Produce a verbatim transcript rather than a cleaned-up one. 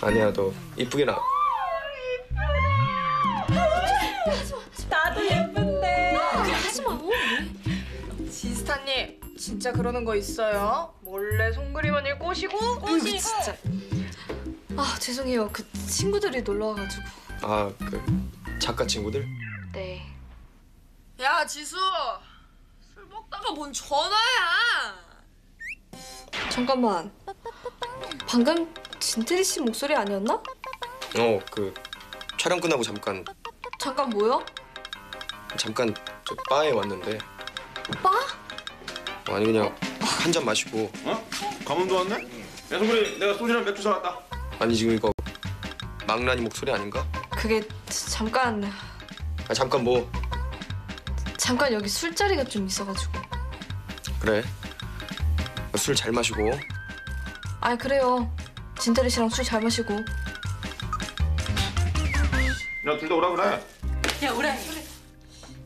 아니야, 너 이쁘게 나. 나도 예쁜데. 그래, 하지 마. 지스타님 진짜 그러는 거 있어요? 몰래 손그림언니를 꼬시고 꼬시고. 음, 진짜. 아, 죄송해요. 그 친구들이 놀러 와가지고. 아, 그 작가 친구들? 네. 야, 지수. 술 먹다가 뭔 전화야. 잠깐만. 방금 진태리 씨 목소리 아니었나? 어, 그 촬영 끝나고 잠깐. 잠깐 뭐요? 잠깐 저 바에 왔는데. 바? 어, 아니 그냥 한 잔 마시고. 어? 가문도 왔네? 야, 손그리, 내가 소주랑 맥주 사왔다. 아니 지금 이거 망나니 목소리 아닌가? 그게 잠깐. 아, 잠깐 뭐? 잠깐 여기 술자리가 좀 있어가지고. 그래. 술 잘 마시고. 아, 그래요. 진태리 씨랑 술 잘 마시고. 야, 둘 다 오라 그래. 야, 오래. 오래.